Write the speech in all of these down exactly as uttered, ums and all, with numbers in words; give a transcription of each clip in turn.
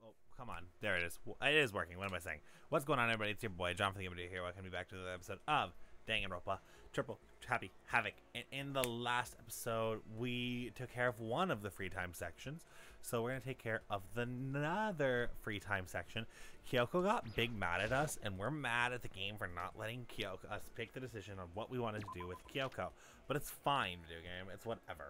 your... Oh, come on. There it is. It is working. What am I saying? What's going on, everybody? It's your boy, John from the GamerDuo here. Welcome back to the episode of Danganronpa Triple Happy Havoc. And in the last episode, we took care of one of the free time sections. So we're going to take care of the another free time section. Kyoko got big mad at us, and we're mad at the game for not letting Kyoko us pick the decision on what we wanted to do with Kyoko. But it's fine, video game. It's whatever.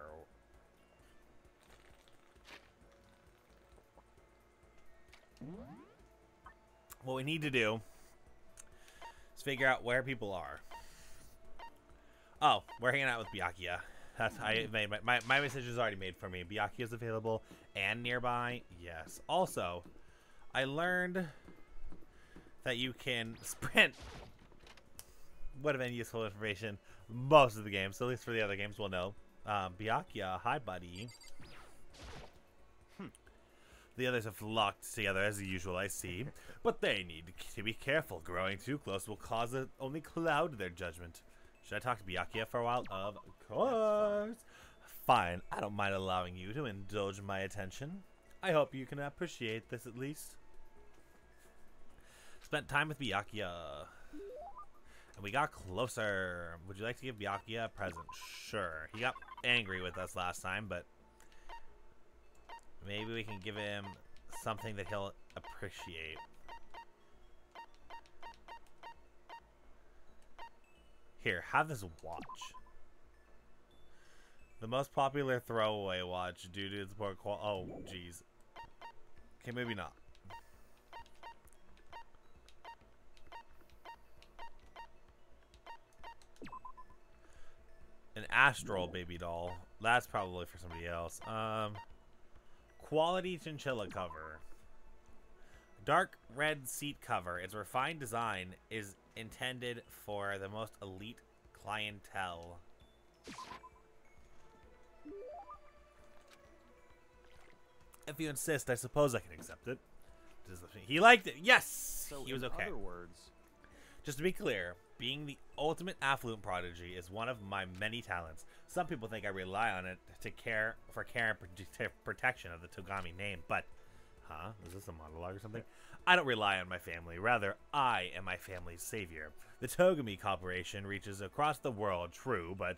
What we need to do is figure out where people are. Oh, we're hanging out with Byakuya. That's I made my, my my message is already made for me. Byakuya is available and nearby. Yes. Also, I learned that you can sprint. Would have been useful information most of the games, so at least for the other games, we'll know. Um, Byakuya, hi, buddy. The others have locked together as usual, I see. But they need to be careful. Growing too close will cause a, only cloud their judgment. Should I talk to Byakuya for a while? Of course. Fine. I don't mind allowing you to indulge my attention. I hope you can appreciate this at least. Spent time with Byakuya. And we got closer. Would you like to give Byakuya a present? Sure. He got angry with us last time, but... maybe we can give him something that he'll appreciate. Here, have this watch. The most popular throwaway watch due to its poor quality. Oh, jeez. Okay, maybe not. An Astral baby doll. That's probably for somebody else. Um... Quality chinchilla cover. Dark red seat cover. Its refined design is intended for the most elite clientele. If you insist, I suppose I can accept it. He liked it. Yes! So he was okay. In other words... just to be clear, being the ultimate affluent prodigy is one of my many talents. Some people think I rely on it to care for care and prote protection of the Togami name, but... huh? Is this a monologue or something? I don't rely on my family. Rather, I am my family's savior. The Togami Corporation reaches across the world, true, but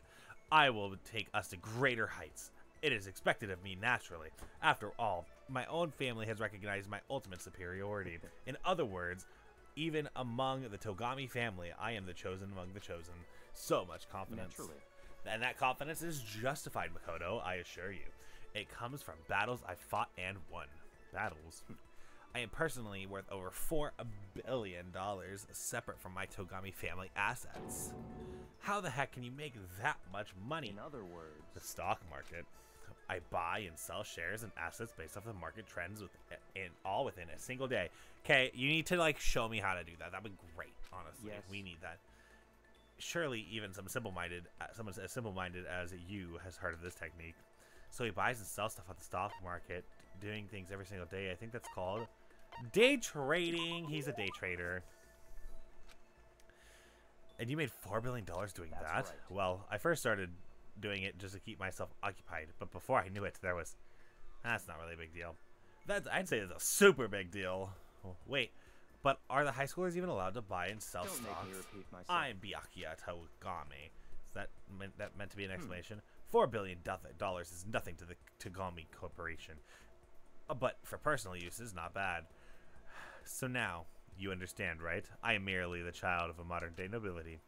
I will take us to greater heights. It is expected of me naturally. After all, my own family has recognized my ultimate superiority. In other words... even among the Togami family, I am the chosen among the chosen. So much confidence. Naturally. And that confidence is justified, Makoto, I assure you. It comes from battles I fought and won. Battles? I am personally worth over four billion dollars separate from my Togami family assets. How the heck can you make that much money? In other words... the stock market. I buy and sell shares and assets based off the market trends with in all within a single day. Okay, you need to like show me how to do that. That would be great, honestly. Yes. We need that. Surely even some simple-minded, someone as simple-minded as you has heard of this technique. So he buys and sells stuff on the stock market, doing things every single day. I think that's called day trading. He's a day trader. And you made four billion dollars doing that's that? Right. Well, I first started doing it just to keep myself occupied, but before I knew it, there was... that's not really a big deal. That's, I'd say it's a super big deal. Oh, wait, but are the high schoolers even allowed to buy and sell Don't stocks? Make me repeat myself. I'm Byakuya Togami. Is that meant, that meant to be an explanation? Hmm. Four billion dollars is nothing to the Togami Corporation, but for personal use, it's not bad. So now, you understand, right? I am merely the child of a modern-day nobility.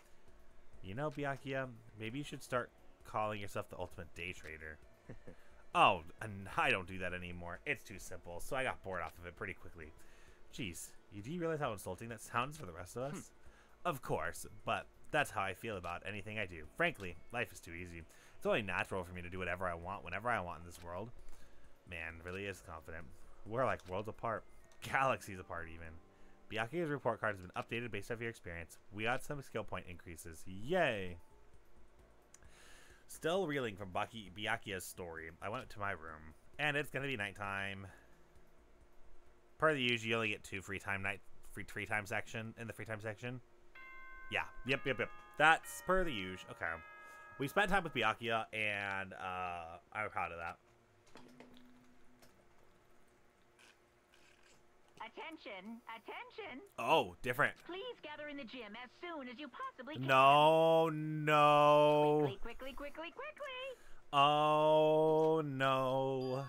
You know, Byakuya, maybe you should start calling yourself the ultimate day trader. Oh, and I don't do that anymore. It's too simple, so I got bored off of it pretty quickly. Jeez, you do you realize how insulting that sounds for the rest of us? Of course, but that's how I feel about anything I do. Frankly, life is too easy. It's only natural for me to do whatever I want, whenever I want in this world. Man, really is confident. We're like worlds apart. Galaxies apart, even. Byakuya's report card has been updated based off your experience. We got some skill point increases. Yay! Still reeling from Baki Byakuya's story, I went to my room, and it's gonna be nighttime. Per the usual, you only get two free time night, free free time section in the free time section. Yeah, yep, yep, yep. That's per the usual. Okay, we spent time with Byakuya, and uh, I'm proud of that. Attention, attention. Oh, different. Please gather in the gym as soon as you possibly can. No, no. Quickly, quickly, quickly, quickly. Oh, no.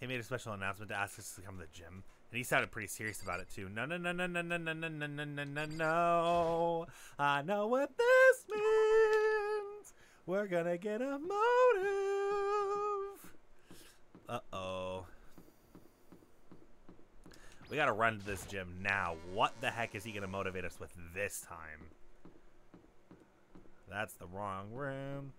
He made a special announcement to ask us to come to the gym. And he sounded pretty serious about it, too. No, no, no, no, no, no, no, no, no, no, no, no. I know what this means. We're gonna get a motive. Uh-oh. We gotta run to this gym now. What the heck is he gonna motivate us with this time? That's the wrong room.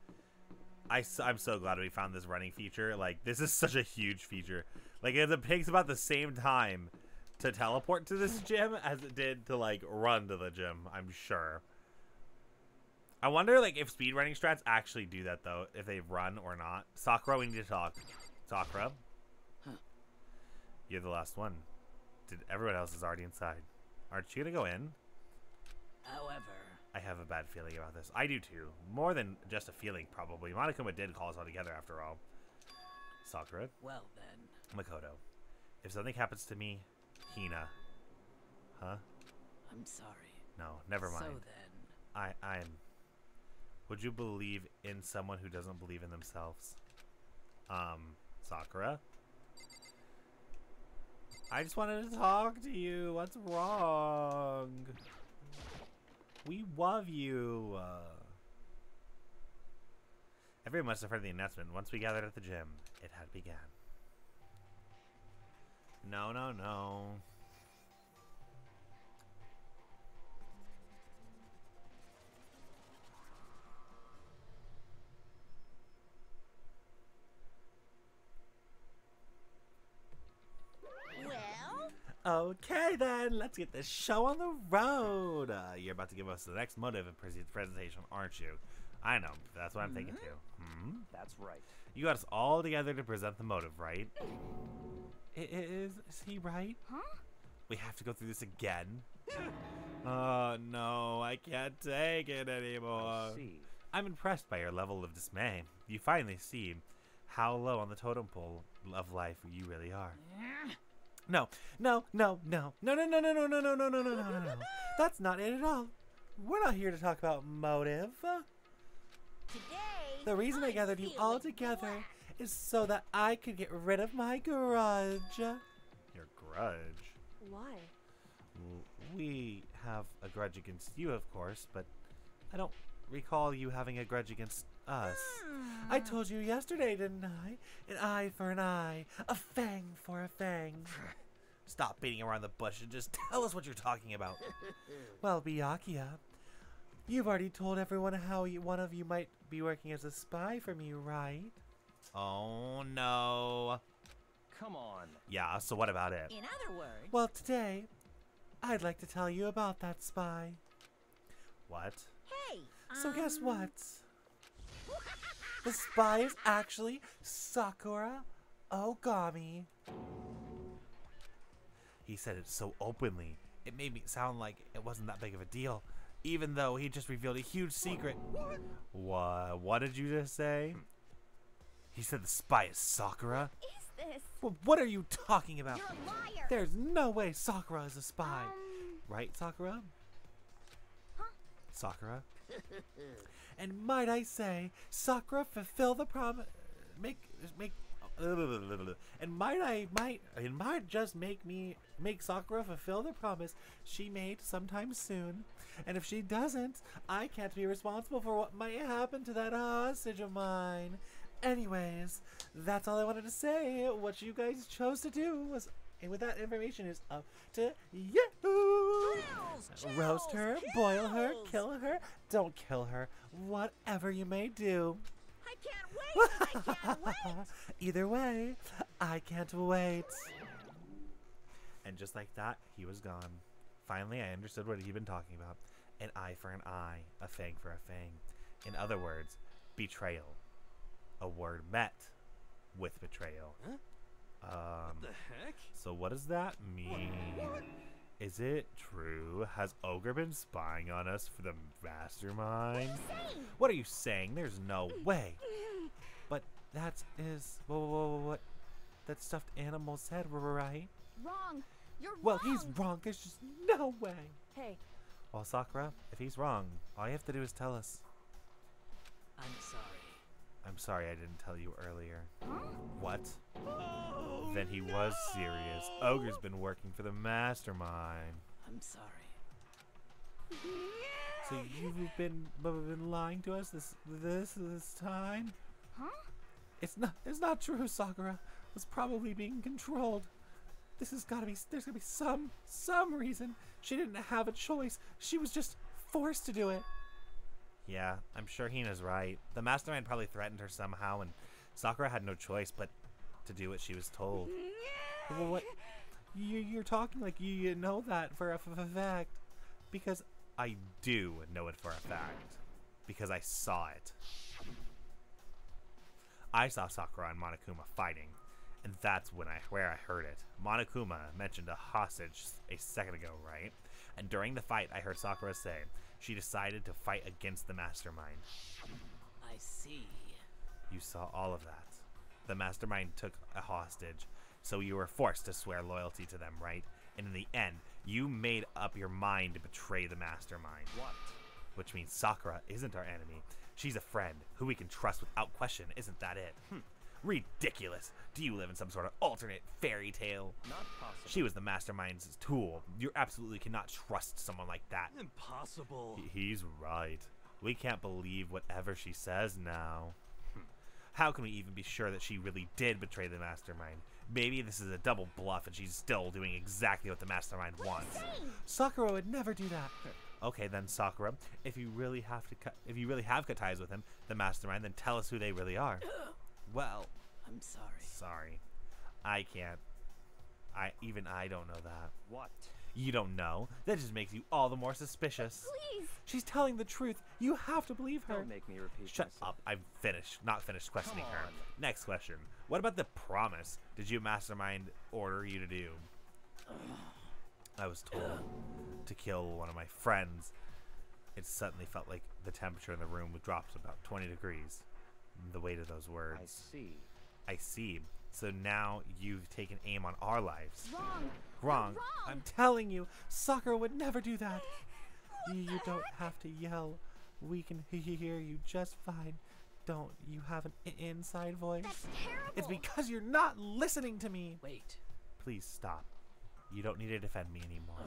I, I'm so glad we found this running feature. Like, this is such a huge feature. Like, it takes about the same time to teleport to this gym as it did to, like, run to the gym, I'm sure. I wonder, like, if speedrunning strats actually do that, though. If they run or not. Sakura, we need to talk. Sakura? You're the last one. Everyone else is already inside. Aren't you gonna go in? However, I have a bad feeling about this. I do too. More than just a feeling, probably. Monokuma did call us all together after all. Sakura. Well then. Makoto. If something happens to me, Hina. Huh? I'm sorry. No, never mind. So then. I I'm would you believe in someone who doesn't believe in themselves? Um, Sakura? I just wanted to talk to you. What's wrong? We love you. Uh, everyone must have heard the announcement. Once we gathered at the gym, it had begun. No, no, no. Okay, then, let's get this show on the road. Uh, you're about to give us the next motive and pre presentation, aren't you? I know. That's what I'm thinking, too. Hmm? That's right. You got us all together to present the motive, right? It is, is he right? Huh? We have to go through this again? Oh, no. I can't take it anymore. I see. I'm impressed by your level of dismay. You finally see how low on the totem pole of life you really are. Yeah. No, no, no, no, no, no, no, no, no, no, no, no, no, no, no, no, no. That's not it at all. We're not here to talk about motive. Today, the reason I gathered you all together is so that I could get rid of my grudge. Your grudge? Why? We have a grudge against you, of course, but I don't recall you having a grudge against us. Mm. I told you yesterday, didn't I? An eye for an eye, a fang for a fang. Stop beating around the bush and just tell us what you're talking about. Well, Byakuya, you've already told everyone how you, one of you might be working as a spy for me, right? Oh, no. Come on. Yeah, so what about it? In other words... Well, today, I'd like to tell you about that spy. What? Hey! So um... guess what? The spy is actually Sakura Ogami. He said it so openly, it made me sound like it wasn't that big of a deal, even though he just revealed a huge secret. What? What, what did you just say? He said the spy is Sakura? What is this? Well, what are you talking about? You're a liar. There's no way Sakura is a spy. Um... Right, Sakura? Sakura. And might I say, Sakura fulfill the promise. Make, make. Uh, and might I, might, it might just make me, make Sakura fulfill the promise she made sometime soon. And if she doesn't, I can't be responsible for what might happen to that hostage of mine. Anyways, that's all I wanted to say. What you guys chose to do was. And with that information, it's up to you. Chills, chills, roast her, chills. Boil her, kill her, don't kill her, whatever you may do. I can't wait, I can't wait. Either way, I can't wait. And just like that, he was gone. Finally, I understood what he'd been talking about. An eye for an eye, a fang for a fang. In other words, betrayal. A word met with betrayal. Huh? Um, what the heck? So what does that mean? What? What? Is it true? Has Ogre been spying on us for the mastermind? What are you saying? What are you saying? There's no way. But that is... Whoa, whoa, whoa, what? That stuffed animal said, right? Wrong. You're well, wrong. He's wrong. There's just no way. Hey. Well, Sakura, if he's wrong, all you have to do is tell us. I'm sorry. I'm sorry I didn't tell you earlier. Huh? What? Oh, then he no! was serious. Ogre's been working for the mastermind. I'm sorry. Yeah! So you've been been lying to us this this this time? Huh? It's not it's not true, Sakura. It was probably being controlled. This has got to be there's got to be some some reason. She didn't have a choice. She was just forced to do it. Yeah, I'm sure Hina's right. The mastermind probably threatened her somehow, and Sakura had no choice but to do what she was told. Well, what? You, you're talking like you, you know that for a f f fact. Because I do know it for a fact. Because I saw it. I saw Sakura and Monokuma fighting, and that's when I where I heard it. Monokuma mentioned a hostage a second ago, right? And during the fight, I heard Sakura say she decided to fight against the mastermind. I see. You saw all of that. The mastermind took a hostage, so you were forced to swear loyalty to them, right? And in the end, you made up your mind to betray the mastermind. What? Which means Sakura isn't our enemy. She's a friend who we can trust without question. Isn't that it? Hm. Ridiculous! Do you live in some sort of alternate fairy tale? Not possible. She was the mastermind's tool. You absolutely cannot trust someone like that. Impossible. He he's right. We can't believe whatever she says now. Hm. How can we even be sure that she really did betray the mastermind? Maybe this is a double bluff and she's still doing exactly what the mastermind what wants. Sakura would never do that. Okay then, Sakura, if you really have to cut if you really have cut ties with him, the mastermind, then tell us who they really are. Well, I'm sorry. Sorry. I can't. I even I don't know that. What? You don't know? That just makes you all the more suspicious. Please. She's telling the truth. You have to believe her. Don't make me repeat Shut myself. up. I'm finished. Not finished questioning her. Next question. What about the promise? Did your mastermind order you to do? I was told to kill one of my friends. It suddenly felt like the temperature in the room dropped about twenty degrees. The weight of those words. I see. I see. So now you've taken aim on our lives. Wrong. Wrong. wrong. I'm telling you, Sakura would never do that. What you don't heck? have to yell. We can hear you just fine. Don't you have an inside voice? That's terrible. It's because you're not listening to me. Wait. Please stop. You don't need to defend me anymore.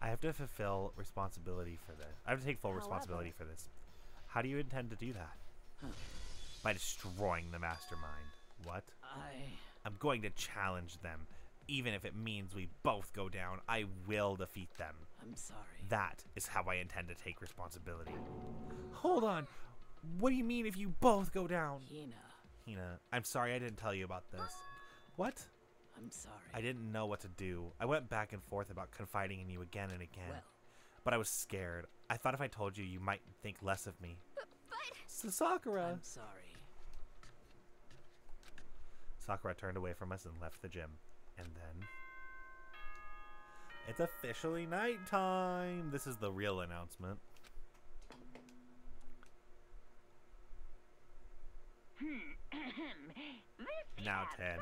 I have to fulfill responsibility for this. I have to take full However. responsibility for this. How do you intend to do that? Huh. By destroying the mastermind. What? I... I'm going to challenge them. Even if it means we both go down, I will defeat them. I'm sorry. That is how I intend to take responsibility. Hold on. What do you mean if you both go down? Hina. Hina, I'm sorry I didn't tell you about this. What? I'm sorry. I didn't know what to do. I went back and forth about confiding in you again and again. Well. But I was scared. I thought if I told you, you might think less of me. Sakura. I'm sorry. Sakura turned away from us and left the gym. And then... It's officially nighttime! This is the real announcement. Now ten.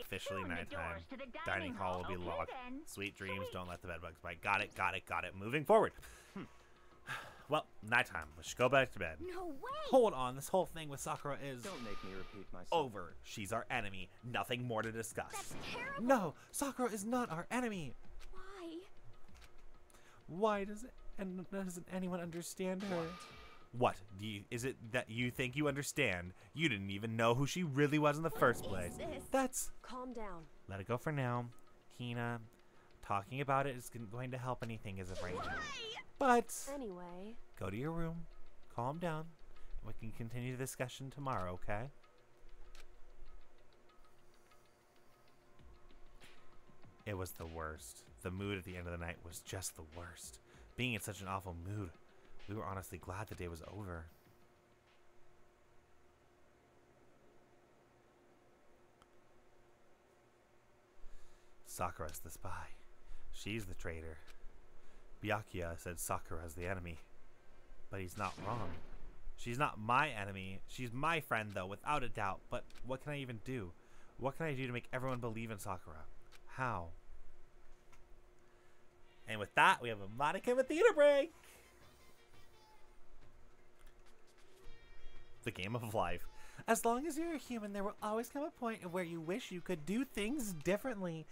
Officially nighttime. Dining, dining hall will be okay, locked. Then. Sweet dreams, Sweet. Don't let the bedbugs bite. Got it, got it, got it. Moving forward. Hmm. Well, nighttime. We should go back to bed. No way! Hold on, this whole thing with Sakura is... Don't make me repeat myself. Over. She's our enemy. Nothing more to discuss. That's terrible! No! Sakura is not our enemy! Why? Why does it, and doesn't anyone understand her? What? What? Do you, is it that you think you understand? You didn't even know who she really was in the what first place. This? That's... Calm down. Let it go for now. Hina, talking about it isn't going to help anything as of right now. But anyway, go to your room, calm down, and we can continue the discussion tomorrow, okay? It was the worst. The mood at the end of the night was just the worst. Being in such an awful mood, we were honestly glad the day was over. Sakura's the spy. She's the traitor. Byakuya said Sakura's the enemy. But he's not wrong. She's not my enemy. She's my friend, though, without a doubt. But what can I even do? What can I do to make everyone believe in Sakura? How? And with that, we have a Monokuma theater break. The game of life. As long as you're a human, there will always come a point where you wish you could do things differently.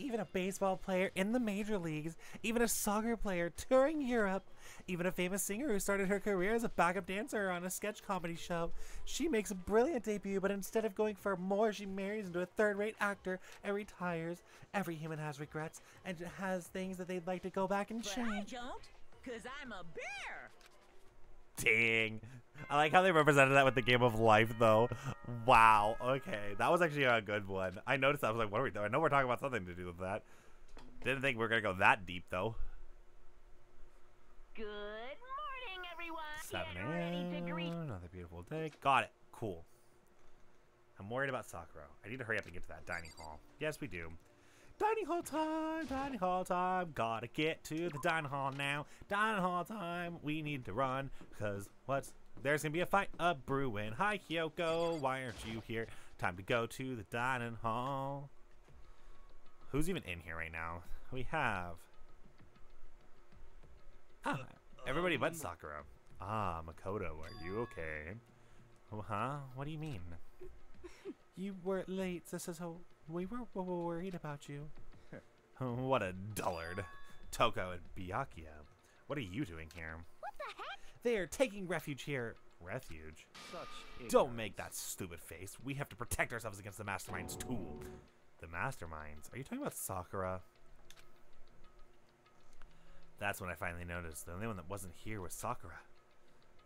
Even a baseball player in the major leagues, even a soccer player touring Europe, even a famous singer who started her career as a backup dancer on a sketch comedy show. She makes a brilliant debut, but instead of going for more, she marries into a third-rate actor and retires. Every human has regrets and has things that they'd like to go back and change. But I don't, 'cause I'm a bear. Dang. I like how they represented that with the game of life, though. Wow. Okay. That was actually a good one. I noticed that. I was like, what are we doing? I know we're talking about something to do with that. Didn't think we were going to go that deep, though. Good morning, everyone. seven a m Ready to greet. Another beautiful day. Got it. Cool. I'm worried about Sakura. I need to hurry up and get to that dining hall. Yes, we do. Dining hall time, dining hall time. Gotta get to the dining hall now. Dining hall time, we need to run. Cause what's, there's gonna be a fight up brewing. Hi Kyoko, why aren't you here? Time to go to the dining hall. Who's even in here right now? We have, ah, everybody but Sakura. Ah, Makoto, are you okay? Oh, huh, what do you mean? You were late, this is how we were worried about you. What a dullard. Toko and Byakuya. What are you doing here? What the heck? They are taking refuge here. Refuge? Such Don't make that stupid face. We have to protect ourselves against the Mastermind's tool. The Masterminds? Are you talking about Sakura? That's when I finally noticed the only one that wasn't here was Sakura.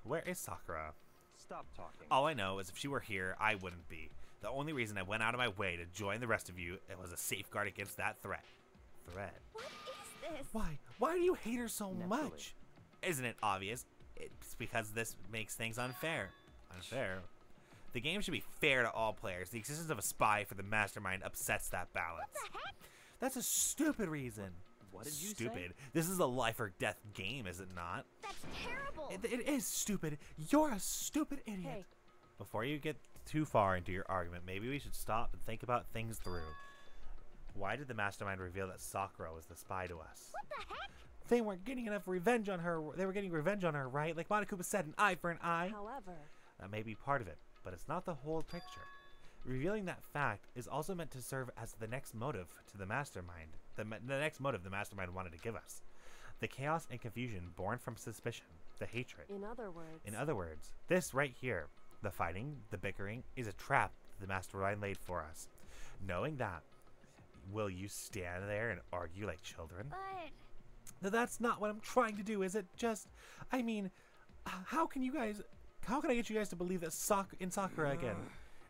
Where is Sakura? Stop talking. All I know is if she were here, I wouldn't be. The only reason I went out of my way to join the rest of you, it was a safeguard against that threat. Threat? What is this? Why? Why do you hate her so Naturally. much? Isn't it obvious? It's because this makes things unfair. Unfair? The game should be fair to all players. The existence of a spy for the Mastermind upsets that balance. What the heck? That's a stupid reason. What did you Stupid. Say? This is a life or death game, is it not? That's terrible. It, it is stupid. You're a stupid idiot. Hey. Before you get too far into your argument, maybe we should stop and think about things through. Why did the Mastermind reveal that Sakura was the spy to us? What the heck? They weren't getting enough revenge on her. They were getting revenge on her, right? Like Monokuma said, an eye for an eye. However, that may be part of it, but it's not the whole picture. Revealing that fact is also meant to serve as the next motive to the Mastermind. The, the next motive the Mastermind wanted to give us. The chaos and confusion born from suspicion. The hatred. In other words. In other words, this right here, the fighting, the bickering, is a trap the Mastermind laid for us. Knowing that, will you stand there and argue like children? But... No, that's not what I'm trying to do, is it? Just, I mean, how can you guys, how can I get you guys to believe that Sak- in Sakura again?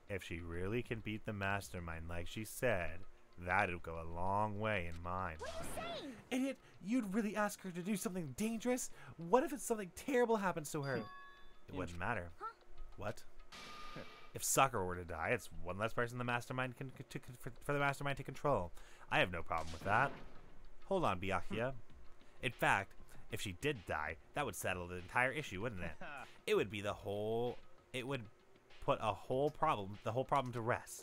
If she really can beat the Mastermind like she said, that'll go a long way in mine. What are you saying? Idiot, you'd really ask her to do something dangerous? What if it's something terrible happens to her? It wouldn't matter. Huh? What? If Sakura were to die, it's one less person the Mastermind can to, for, for the Mastermind to control. I have no problem with that. Hold on, Byakuya. In fact, if she did die, that would settle the entire issue, wouldn't it? It would be the whole... It would put a whole problem, the whole problem to rest.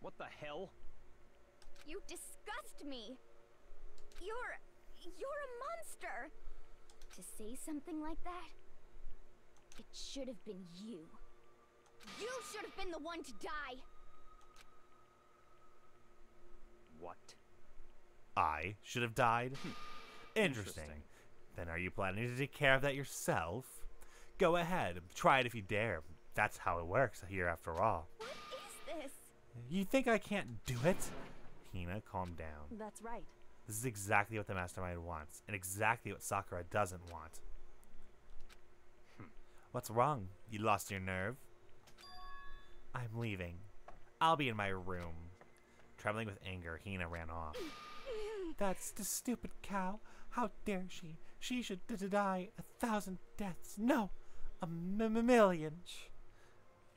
What the hell? You disgust me. You're... You're a monster. To say something like that... It should have been you. You should have been the one to die. What? I should have died? Interesting. Interesting. Then are you planning to take care of that yourself? Go ahead, try it if you dare. That's how it works here after all. What is this? You think I can't do it? Hina, calm down. That's right. This is exactly what the Mastermind wants, and exactly what Sakura doesn't want. What's wrong? You lost your nerve? I'm leaving. I'll be in my room. Trembling with anger, Hina ran off. That's the stupid cow. How dare she? She should d die a thousand deaths. No, a m million.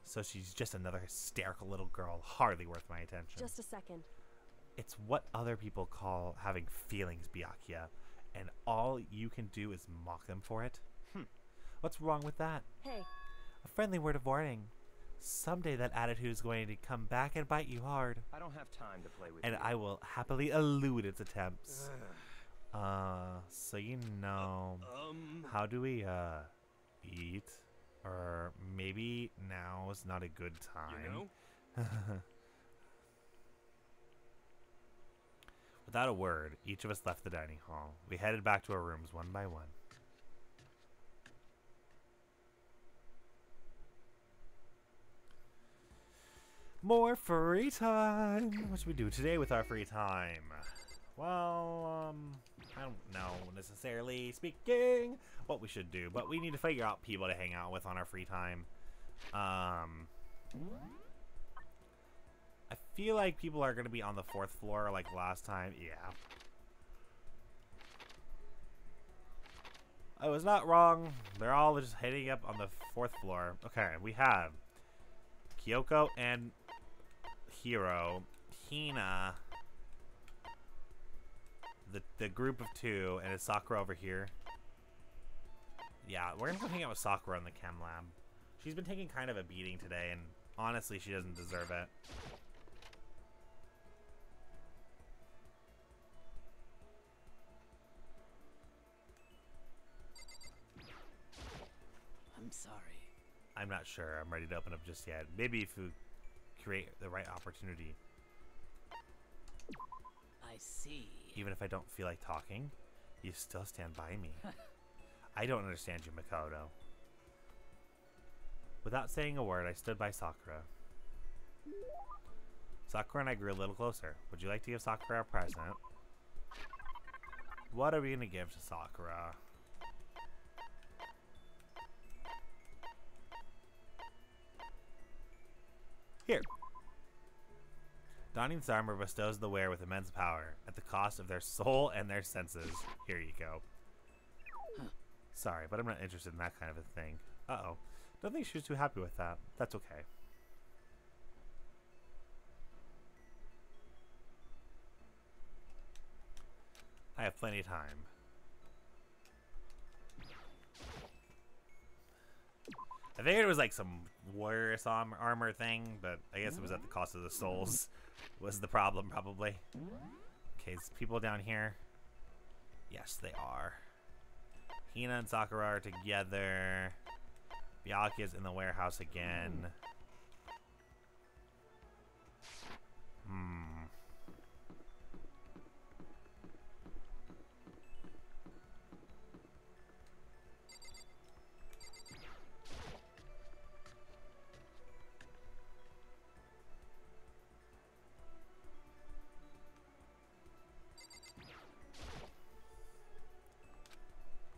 So she's just another hysterical little girl, hardly worth my attention. Just a second. It's what other people call having feelings, Byakuya, and all you can do is mock them for it. What's wrong with that? Hey. A friendly word of warning. Someday that attitude is going to come back and bite you hard. I don't have time to play with and you. I will happily elude its attempts. Uh, so you know, uh, um, how do we uh eat? Or maybe now is not a good time. You know? Without a word, each of us left the dining hall. We headed back to our rooms one by one. More free time! What should we do today with our free time? Well, um, I don't know necessarily speaking what we should do, but we need to figure out people to hang out with on our free time. Um, I feel like people are going to be on the fourth floor like last time. Yeah. I was not wrong. They're all just heading up on the fourth floor. Okay, we have Kyoko and Hiro, Hina, the the group of two, and it's Sakura over here. Yeah, we're gonna go hang out with Sakura in the chem lab. She's been taking kind of a beating today, and honestly, she doesn't deserve it. I'm sorry. I'm not sure. I'm ready to open up just yet. Maybe if we create the right opportunity. I see. Even if I don't feel like talking, you still stand by me. I don't understand you, Makoto. Without saying a word, I stood by Sakura. Sakura and I grew a little closer. Would you like to give Sakura a present? What are we going to give to Sakura? Here. Donning this armor bestows the wearer with immense power, at the cost of their soul and their senses. Here you go. Sorry, but I'm not interested in that kind of a thing. Uh-oh. Don't think she was too happy with that. That's okay. I have plenty of time. I figured it was like some warrior armor thing, but I guess it was at the cost of the souls was the problem, probably. Okay, is people down here? Yes, they are. Hina and Sakura are together. Byakuya's in the warehouse again. Hmm.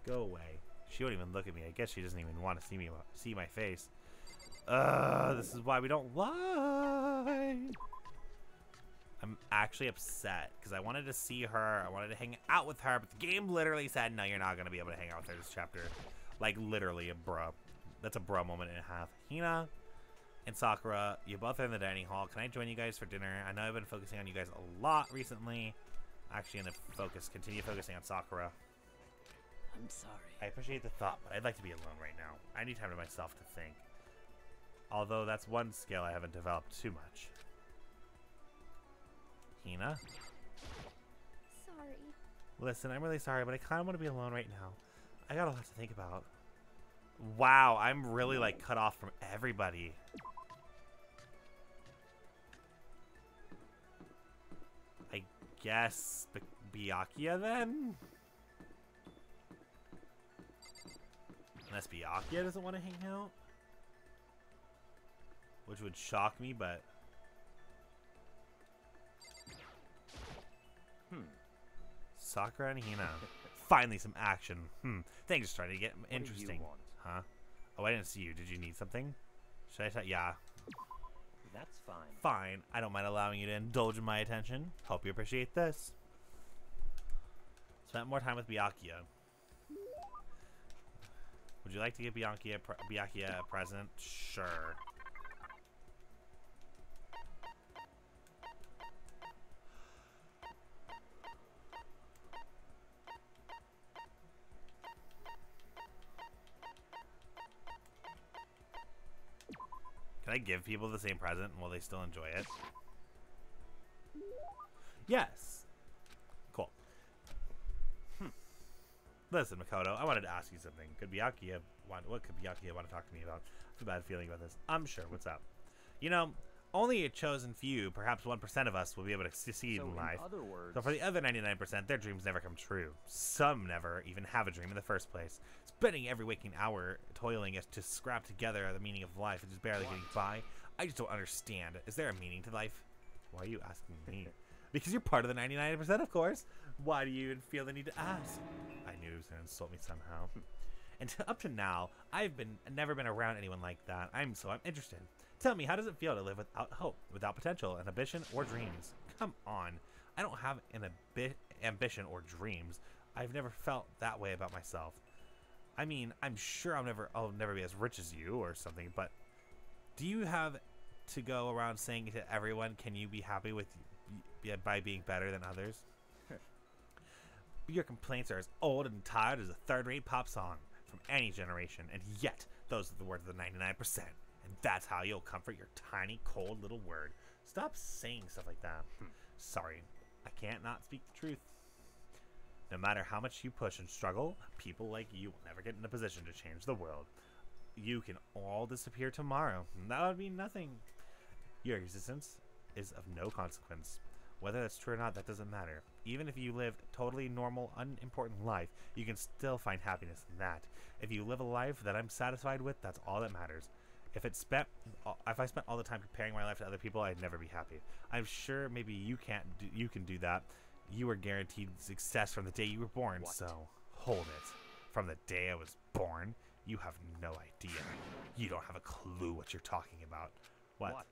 Go away. She won't even look at me. I guess she doesn't even want to see me see my face. Uh, this is why we don't lie. I'm actually upset because I wanted to see her. I wanted to hang out with her, but the game literally said, "No, you're not gonna be able to hang out with her this chapter." Like literally, a bruh. That's a bruh moment and a half. Hina and Sakura, you both are in the dining hall. Can I join you guys for dinner? I know I've been focusing on you guys a lot recently. I'm actually gonna focus, continue focusing on Sakura. I'm sorry. I appreciate the thought, but I'd like to be alone right now. I need time to myself to think. Although that's one skill I haven't developed too much. Hina? Sorry. Listen, I'm really sorry, but I kind of want to be alone right now. I got a lot to think about. Wow, I'm really like cut off from everybody. I guess Byakuya then? Unless Byakuya doesn't want to hang out. Which would shock me, but... Hmm. Sakura and Hina. Finally some action. Hmm. Things just started to get interesting. What do you want? Huh? Oh, I didn't see you. Did you need something? Should I tell? Yeah. That's fine. Fine. I don't mind allowing you to indulge in my attention. Hope you appreciate this. Spent more time with Byakuya. Would you like to give Byakuya a, pre Byakuya a present? Sure. Can Can I give people the same present and will they still enjoy it? Yes. Cool. Hmm. Listen, Makoto, I wanted to ask you something. Could Byakuya want? What could Byakuya want to talk to me about? I have a bad feeling about this. I'm sure. What's up? You know, only a chosen few, perhaps one percent of us, will be able to succeed so in life. In other words, so for the other ninety-nine percent, their dreams never come true. Some never even have a dream in the first place. Spending every waking hour toiling as to scrap together the meaning of life and just barely getting by. I just don't understand. Is there a meaning to life? Why are you asking me? Because you're part of the ninety-nine percent, of course. Why do you even feel the need to ask? I knew he was going to insult me somehow. And up to now, I've been never been around anyone like that. I'm so I'm interested. Tell me, how does it feel to live without hope, without potential, ambition, or dreams? Come on. I don't have an ambi ambition or dreams. I've never felt that way about myself. I mean, I'm sure I'll never I'll never be as rich as you or something, but do you have to go around saying to everyone, can you be happy with by being better than others? Your complaints are as old and tired as a third-rate pop song from any generation, and yet those are the words of the ninety-nine percent, and that's how you'll comfort your tiny, cold little word. Stop saying stuff like that. Sorry, I can't not speak the truth. No matter how much you push and struggle, people like you will never get in a position to change the world. You can all disappear tomorrow. That would mean nothing. Your existence is of no consequence. Whether that's true or not, that doesn't matter. Even if you live a totally normal, unimportant life, you can still find happiness in that. If you live a life that I'm satisfied with, that's all that matters. If it's spent, if I spent all the time comparing my life to other people, I'd never be happy. I'm sure maybe you can't. Do, you can do that. You were guaranteed success from the day you were born. What? So hold it. From the day I was born, you have no idea. You don't have a clue what you're talking about. What? What?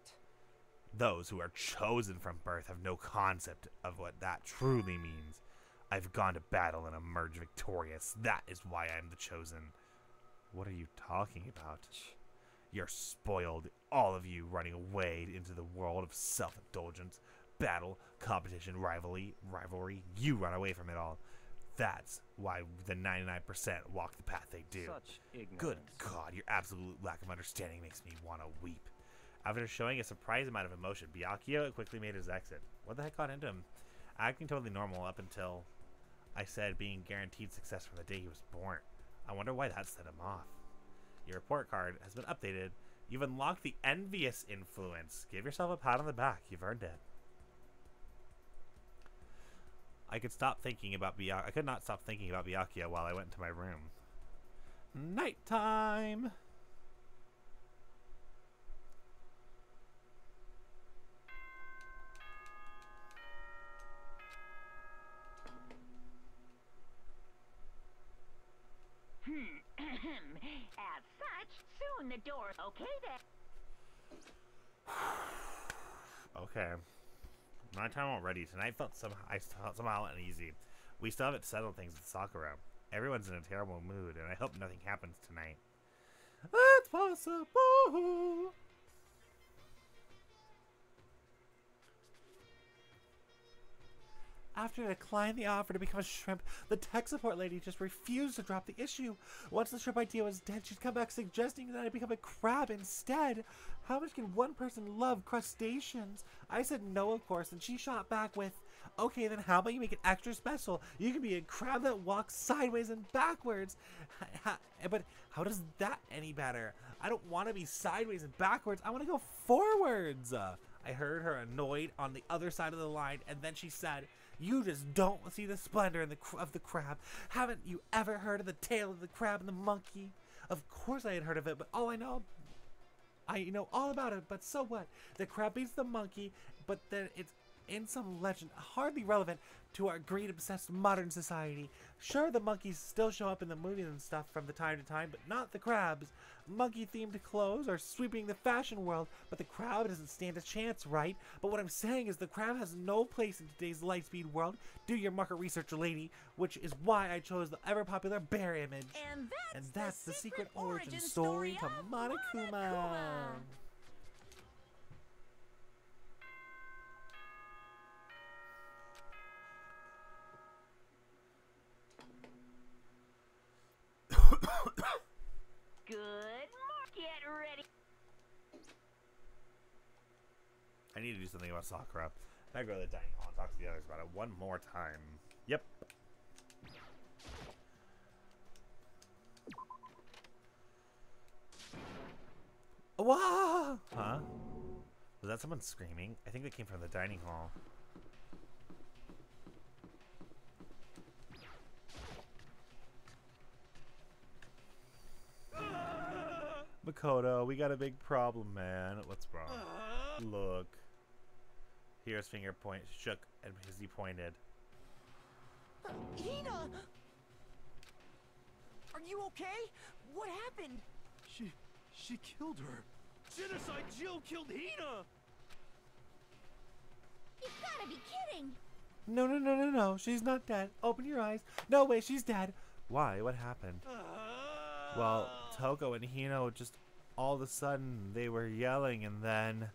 Those who are chosen from birth have no concept of what that truly means. I've gone to battle and emerged victorious. That is why I'm the chosen. What are you talking about? You're spoiled, all of you running away into the world of self-indulgence, battle, competition, rivalry, rivalry. You run away from it all. That's why the ninety-nine percent walk the path they do. Such ignorance. Good God, your absolute lack of understanding makes me want to weep. After showing a surprising amount of emotion, Byakuya quickly made his exit. What the heck got into him? Acting totally normal up until I said being guaranteed success from the day he was born. I wonder why that set him off. Your report card has been updated. You've unlocked the envious influence. Give yourself a pat on the back. You've earned it. I could stop thinking about Byakuya. I could not stop thinking about Byakuya while I went into my room. Nighttime. As such, soon the door. Okay then. Okay. My time already. Tonight felt somehow I felt somehow uneasy. We still haven't settled things with Sakura. Everyone's in a terrible mood, and I hope nothing happens tonight. That's possible. After I declined the offer to become a shrimp, the tech support lady just refused to drop the issue. Once the shrimp idea was dead, she'd come back suggesting that I become a crab instead. How much can one person love crustaceans? I said no, of course, and she shot back with, okay, then how about you make it extra special? You can be a crab that walks sideways and backwards. But how does that any better? I don't want to be sideways and backwards. I want to go forwards. I heard her annoyed on the other side of the line, and then she said, you just don't see the splendor in the cr of the crab. Haven't you ever heard of the tale of the crab and the monkey? Of course I had heard of it, but all I know, I know all about it, but so what? The crab beats the monkey, but then it's in some legend hardly relevant to our greed-obsessed modern society. Sure, the monkeys still show up in the movies and stuff from the time to time, but not the crabs. Monkey-themed clothes are sweeping the fashion world, but the crab doesn't stand a chance, right? But what I'm saying is the crab has no place in today's Lightspeed world. Do your market research, lady, which is why I chose the ever-popular bear image. And that's, and that's the, the secret, secret origin, origin story to Monokuma. Monokuma. Good. Get ready. need to do something about Sakura. I go to the dining hall and talk to the others about it one more time. Yep. Wah! Huh? Was that someone screaming? I think they came from the dining hall. Ah! Makoto, we got a big problem, man. What's wrong? Ah! Look. Here's finger point shook and he pointed. Uh, Hina! Are you okay? What happened? She... she killed her. Genocide Jill killed Hina! You've gotta be kidding! No, no, no, no, no. She's not dead. Open your eyes. No way, she's dead. Why? What happened? Uh... Well, Toko and Hina just all of a sudden they were yelling and then...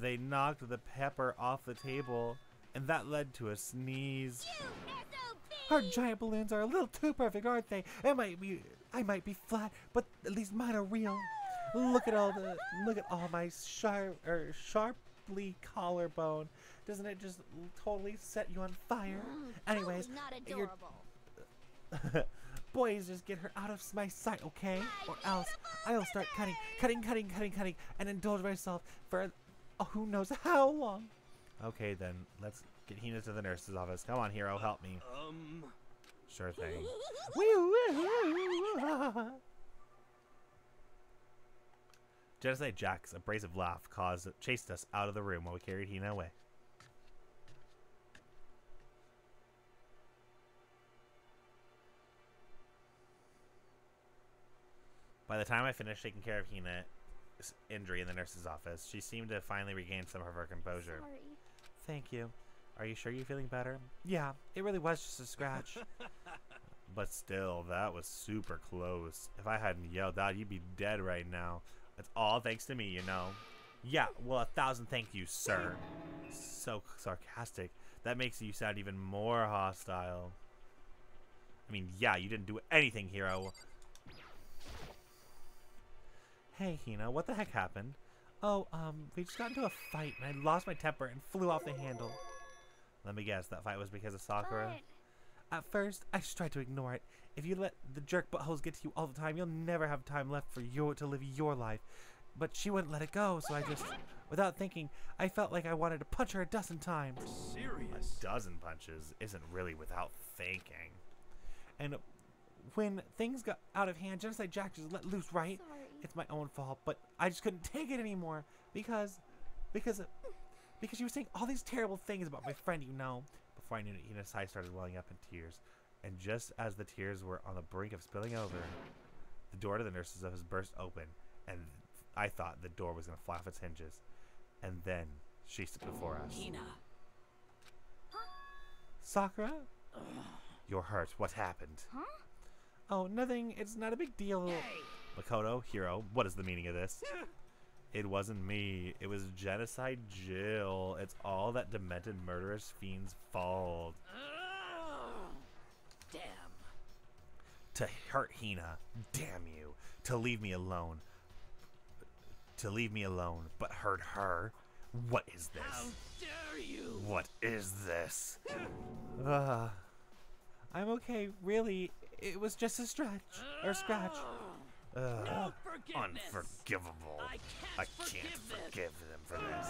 they knocked the pepper off the table, and that led to a sneeze. You S O B! Her giant balloons are a little too perfect, aren't they? It might be, I might be flat, but at least mine are real. Look at all the, look at all my sharp, er, sharply collarbone. Doesn't it just totally set you on fire? Mm, Anyways, totally not adorable. Boys, just get her out of my sight, okay? My or else I'll start cutting, cutting, cutting, cutting, cutting, and indulge myself for. Oh, who knows how long? Okay, then. Let's get Hina to the nurse's office. Come on, hero. Help me. Um. Sure thing. Genocide Jack's abrasive laugh caused chased us out of the room while we carried Hina away. By the time I finished taking care of Hina, injury in the nurse's office, she seemed to finally regain some of her composure. Sorry. Thank you. Are you sure you're feeling better? Yeah, it really was just a scratch. But still, that was super close. If I hadn't yelled out, you'd be dead right now. It's all thanks to me, you know. Yeah, well, a thousand thank yous, sir. So sarcastic. That makes you sound even more hostile. I mean, yeah, you didn't do anything, hero. Hey, Hina, what the heck happened? Oh, um, we just got into a fight, and I lost my temper and flew off the handle. Let me guess, that fight was because of Sakura? But... at first, I just tried to ignore it. If you let the jerk buttholes get to you all the time, you'll never have time left for you to live your life. But she wouldn't let it go, so what I just, without thinking, I felt like I wanted to punch her a dozen times. We're serious. A dozen punches isn't really without thinking. And... when things got out of hand, Genocide Jack just let loose, right? Sorry. It's my own fault, but I just couldn't take it anymore because, because, because she was saying all these terrible things about my friend, you know. Before I knew it, Hina's eyes started welling up in tears, and just as the tears were on the brink of spilling over, the door to the nurse's office burst open, and I thought the door was going to fly off its hinges, and then she stood before us. Hina, huh? Sakura, ugh. You're hurt. What happened? Huh? Oh, nothing. It's not a big deal. Yay. Makoto, hero, what is the meaning of this? It wasn't me. It was Genocide Jill. It's all that demented murderous fiend's fault. Oh, damn. To hurt Hina. Damn you. To leave me alone. To leave me alone, but hurt her. What is this? How dare you? What is this? Ugh. I'm okay, really. It was just a stretch. Or a scratch. Uh, no unforgivable. I can't, I can't forgive, forgive them for this.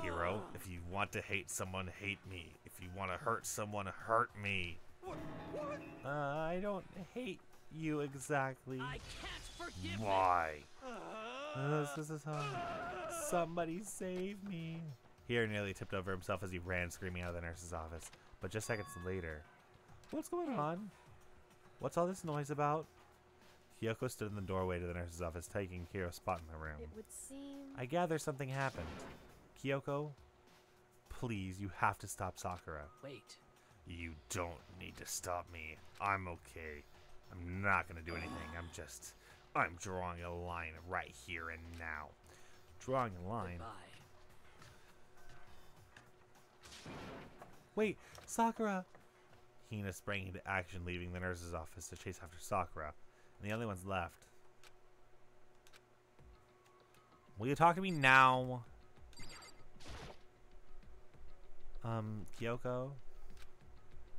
Hero, if you want to hate someone, hate me. If you want to hurt someone, hurt me. What? What? Uh, I don't hate you exactly. I can't forgive Why? Uh, this is how. Somebody save me. Hero nearly tipped over himself as he ran screaming out of the nurse's office. But just seconds later... what's going on? What's all this noise about? Kyoko stood in the doorway to the nurse's office, taking Kiro's spot in the room. It would seem... I gather something happened. Kyoko, please, you have to stop Sakura. Wait. You don't need to stop me. I'm okay. I'm not going to do anything. I'm just... I'm drawing a line right here and now. Drawing a line? Goodbye. Wait, Sakura... Hina sprang into action, leaving the nurse's office to chase after Sakura, and the only ones left Will you talk to me now? Um, Kyoko?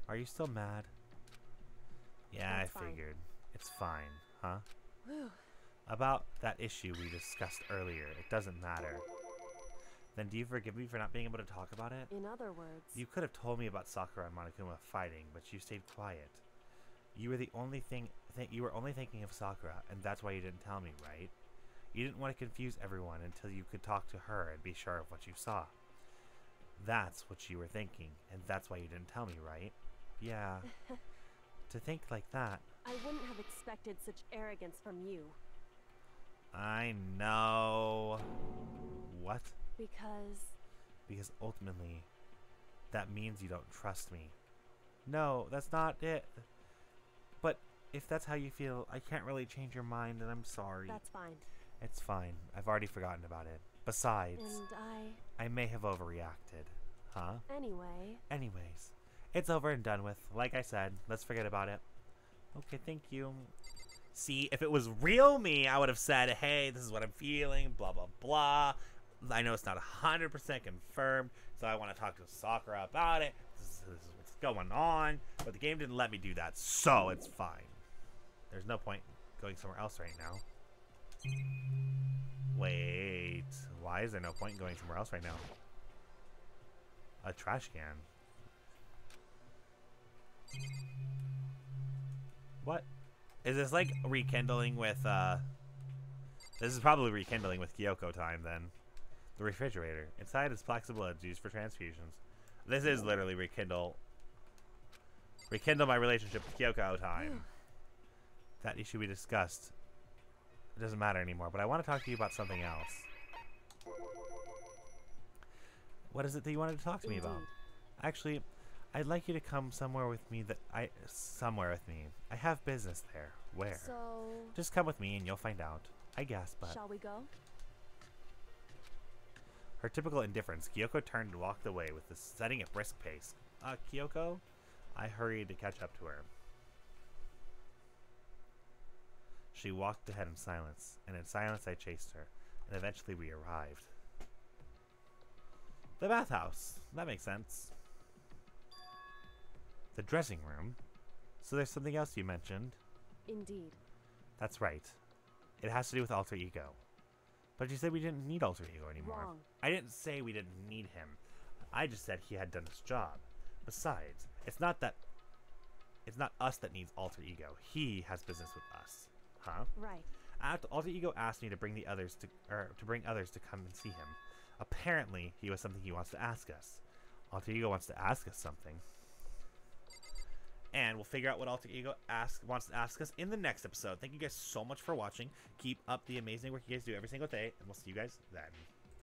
Are you still mad? Yeah, it's I figured. Fine. It's fine, huh? Whew. About that issue we discussed earlier. It doesn't matter. Then do you forgive me for not being able to talk about it? In other words... You could have told me about Sakura and Monokuma fighting, but you stayed quiet. You were the only thing... Th you were only thinking of Sakura, and that's why you didn't tell me, right? You didn't want to confuse everyone until you could talk to her and be sure of what you saw. That's what you were thinking, and that's why you didn't tell me, right? Yeah. To think like that... I wouldn't have expected such arrogance from you. I know. What? Because... Because ultimately, that means you don't trust me. No, that's not it. But if that's how you feel, I can't really change your mind, and I'm sorry. That's fine. It's fine. I've already forgotten about it. Besides... And I... I may have overreacted. Huh? Anyway... Anyways. It's over and done with. Like I said, let's forget about it. Okay, thank you. See, if it was real me, I would have said, hey, this is what I'm feeling, blah, blah, blah. I know it's not one hundred percent confirmed, so I want to talk to Sakura about it. This is, this is what's going on. But the game didn't let me do that, so it's fine. There's no point going somewhere else right now. Wait, why is there no point going somewhere else right now? A trash can. What? Is this like rekindling with, uh... This is probably rekindling with Kyoko time, then. The refrigerator. Inside is flexible bloods used for transfusions. This is literally rekindle... Rekindle my relationship with Kyoko time. That issue we discussed. It doesn't matter anymore, but I want to talk to you about something else. What is it that you wanted to talk to me about? Actually, I'd like you to come somewhere with me that I... Somewhere with me. I have business there. Where? So... Just come with me and you'll find out. I guess, but... Shall we go? Her typical indifference, Kyoko turned and walked away with the setting at brisk pace. Uh, Kyoko? I hurried to catch up to her. She walked ahead in silence, and in silence I chased her, and eventually we arrived. The bathhouse. That makes sense. The dressing room? So there's something else you mentioned. Indeed. That's right. It has to do with Alter Ego. But you said we didn't need Alter Ego anymore. Wrong. I didn't say we didn't need him. I just said he had done his job. Besides, it's not that... It's not us that needs Alter Ego. He has business with us. Huh? Right. Alter Ego asked me to bring the others to... Or to bring others to come and see him. Apparently, he has something he wants to ask us. Alter Ego wants to ask us something. And we'll figure out what Alter Ego ask, wants to ask us in the next episode. Thank you guys so much for watching. Keep up the amazing work you guys do every single day. And we'll see you guys then.